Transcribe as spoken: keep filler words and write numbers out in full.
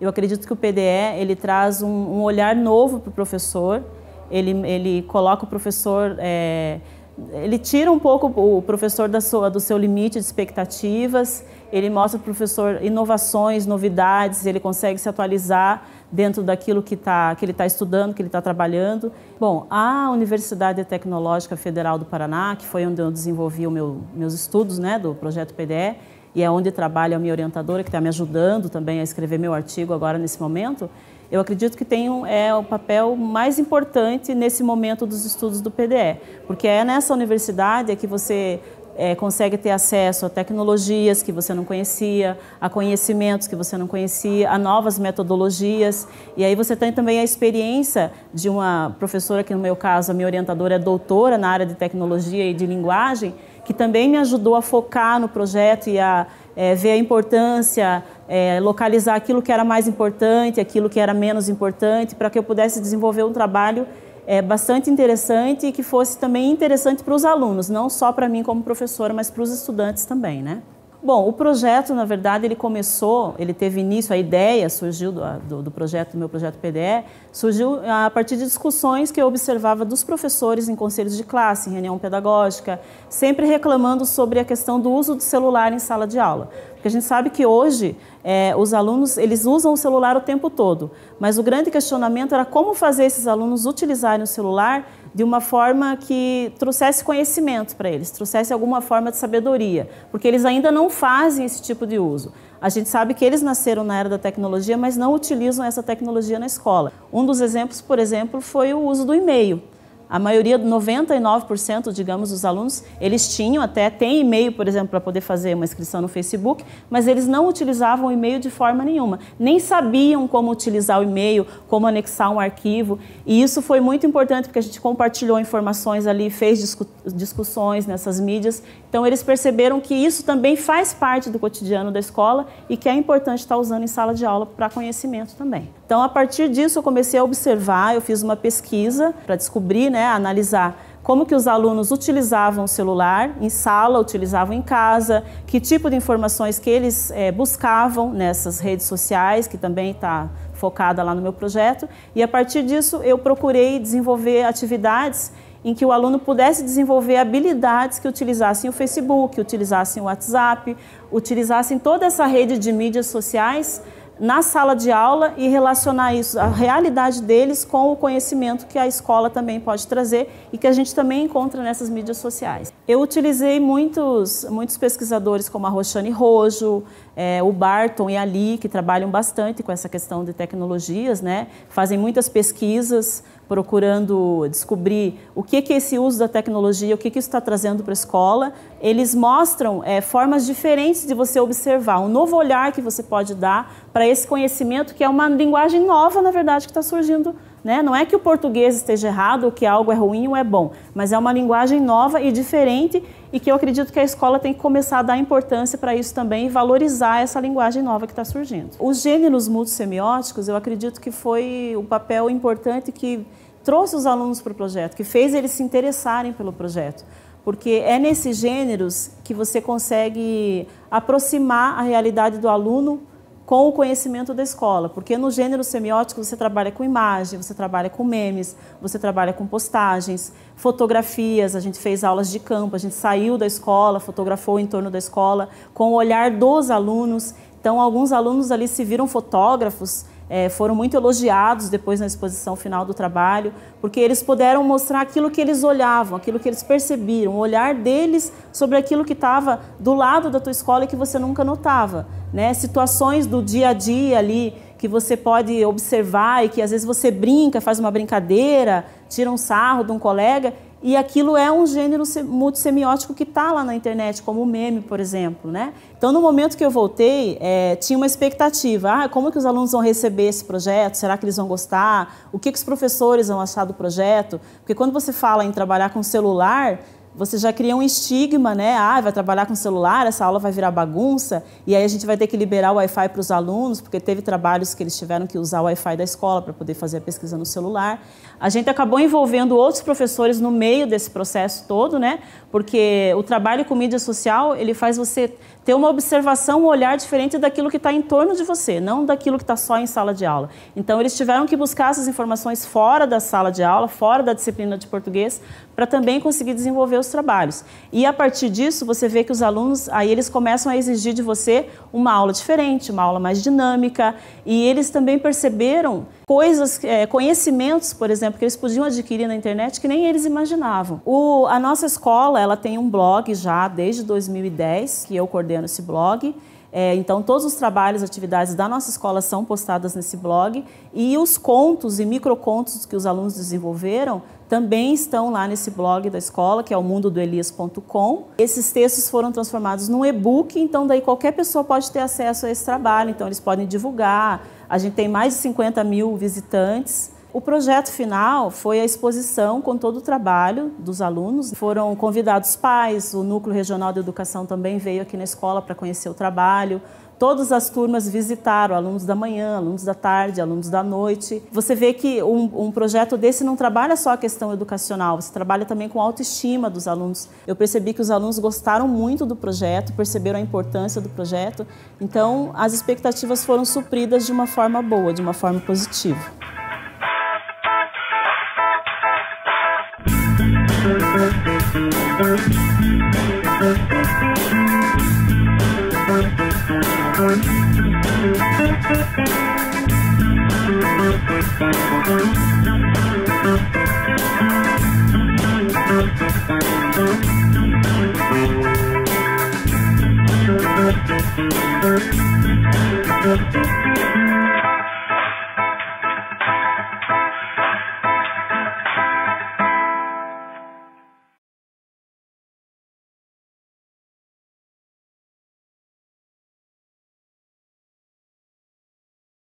Eu acredito que o P D E ele traz um, um olhar novo para o professor. Ele, ele coloca o professor, é, ele tira um pouco o professor da sua, do seu limite de expectativas, ele mostra para o professor inovações, novidades, ele consegue se atualizar dentro daquilo que, tá, que ele está estudando, que ele está trabalhando. Bom, a Universidade Tecnológica Federal do Paraná, que foi onde eu desenvolvi o meu, meus estudos, né, do projeto P D E, e é onde trabalha a minha orientadora, que está me ajudando também a escrever meu artigo agora nesse momento, eu acredito que tem um, é o papel mais importante nesse momento dos estudos do P D E, porque é nessa universidade é que você é, consegue ter acesso a tecnologias que você não conhecia, a conhecimentos que você não conhecia, a novas metodologias, e aí você tem também a experiência de uma professora, que no meu caso a minha orientadora é doutora na área de tecnologia e de linguagem, que também me ajudou a focar no projeto e a é, ver a importância, é, localizar aquilo que era mais importante, aquilo que era menos importante, para que eu pudesse desenvolver um trabalho é, bastante interessante e que fosse também interessante para os alunos, não só para mim como professora, mas para os estudantes também, né? Bom, o projeto, na verdade, ele começou, ele teve início, a ideia surgiu do, do, do projeto, do meu projeto P D E, surgiu a partir de discussões que eu observava dos professores em conselhos de classe, em reunião pedagógica, sempre reclamando sobre a questão do uso do celular em sala de aula. Porque a gente sabe que hoje é, os alunos, eles usam o celular o tempo todo, mas o grande questionamento era como fazer esses alunos utilizarem o celular de uma forma que trouxesse conhecimento para eles, trouxesse alguma forma de sabedoria, porque eles ainda não fazem esse tipo de uso. A gente sabe que eles nasceram na era da tecnologia, mas não utilizam essa tecnologia na escola. Um dos exemplos, por exemplo, foi o uso do e-mail. A maioria, noventa e nove por cento, digamos, dos alunos, eles tinham até, tem e-mail, por exemplo, para poder fazer uma inscrição no Facebook, mas eles não utilizavam o e-mail de forma nenhuma, nem sabiam como utilizar o e-mail, como anexar um arquivo, e isso foi muito importante porque a gente compartilhou informações ali, fez discu- discussões nessas mídias, então eles perceberam que isso também faz parte do cotidiano da escola e que é importante estar usando em sala de aula para conhecimento também. Então, a partir disso, eu comecei a observar, eu fiz uma pesquisa para descobrir, né, analisar como que os alunos utilizavam o celular em sala, utilizavam em casa, que tipo de informações que eles é, buscavam nessas redes sociais, que também está focada lá no meu projeto. E a partir disso eu procurei desenvolver atividades em que o aluno pudesse desenvolver habilidades que utilizassem o Facebook, que utilizassem o WhatsApp, utilizassem toda essa rede de mídias sociais na sala de aula e relacionar isso, a realidade deles com o conhecimento que a escola também pode trazer e que a gente também encontra nessas mídias sociais. Eu utilizei muitos, muitos pesquisadores como a Roxane Rojo, é, o Barton e a Lee, que trabalham bastante com essa questão de tecnologias, né? Fazem muitas pesquisas procurando descobrir o que é esse uso da tecnologia, o que isso está trazendo para a escola. Eles mostram é, formas diferentes de você observar, um novo olhar que você pode dar para esse conhecimento, que é uma linguagem nova, na verdade, que está surgindo, né? Não é que o português esteja errado, ou que algo é ruim ou é bom, mas é uma linguagem nova e diferente e que eu acredito que a escola tem que começar a dar importância para isso também e valorizar essa linguagem nova que está surgindo. Os gêneros multissemióticos, eu acredito que foi o papel importante que trouxe os alunos para o projeto, que fez eles se interessarem pelo projeto, porque é nesses gêneros que você consegue aproximar a realidade do aluno com o conhecimento da escola, porque no gênero semiótico você trabalha com imagem, você trabalha com memes, você trabalha com postagens, fotografias, a gente fez aulas de campo, a gente saiu da escola, fotografou em torno da escola, com o olhar dos alunos, então alguns alunos ali se viram fotógrafos, É, foram muito elogiados depois na exposição final do trabalho, porque eles puderam mostrar aquilo que eles olhavam, aquilo que eles percebiam, o olhar deles sobre aquilo que estava do lado da tua escola e que você nunca notava, né? Situações do dia a dia ali que você pode observar e que às vezes você brinca, faz uma brincadeira, tira um sarro de um colega e aquilo é um gênero multissemiótico que está lá na internet, como o meme, por exemplo, né? Então, no momento que eu voltei, é, tinha uma expectativa. Ah, como que os alunos vão receber esse projeto? Será que eles vão gostar? O que, que os professores vão achar do projeto? Porque quando você fala em trabalhar com celular, você já cria um estigma, né? Ah, vai trabalhar com celular, essa aula vai virar bagunça, e aí a gente vai ter que liberar o Wi-Fi para os alunos, porque teve trabalhos que eles tiveram que usar o Wi-Fi da escola para poder fazer a pesquisa no celular. A gente acabou envolvendo outros professores no meio desse processo todo, né? Porque o trabalho com mídia social, ele faz você ter uma observação, um olhar diferente daquilo que está em torno de você, não daquilo que está só em sala de aula. Então, eles tiveram que buscar essas informações fora da sala de aula, fora da disciplina de português, para também conseguir desenvolver os trabalhos. E a partir disso, você vê que os alunos, aí eles começam a exigir de você uma aula diferente, uma aula mais dinâmica, e eles também perceberam coisas, é, conhecimentos, por exemplo, que eles podiam adquirir na internet que nem eles imaginavam. O, a nossa escola, ela tem um blog já desde dois mil e dez, que eu coordeno esse blog. É, então, todos os trabalhos, atividades da nossa escola são postadas nesse blog, e os contos e microcontos que os alunos desenvolveram também estão lá nesse blog da escola, que é o mundo do Elias ponto com. Esses textos foram transformados num e-book, então daí qualquer pessoa pode ter acesso a esse trabalho, então eles podem divulgar. A gente tem mais de cinquenta mil visitantes. O projeto final foi a exposição com todo o trabalho dos alunos. Foram convidados pais, o Núcleo Regional de Educação também veio aqui na escola para conhecer o trabalho. Todas as turmas visitaram, alunos da manhã, alunos da tarde, alunos da noite. Você vê que um, um projeto desse não trabalha só a questão educacional, você trabalha também com a autoestima dos alunos. Eu percebi que os alunos gostaram muito do projeto, perceberam a importância do projeto. Então, as expectativas foram supridas de uma forma boa, de uma forma positiva.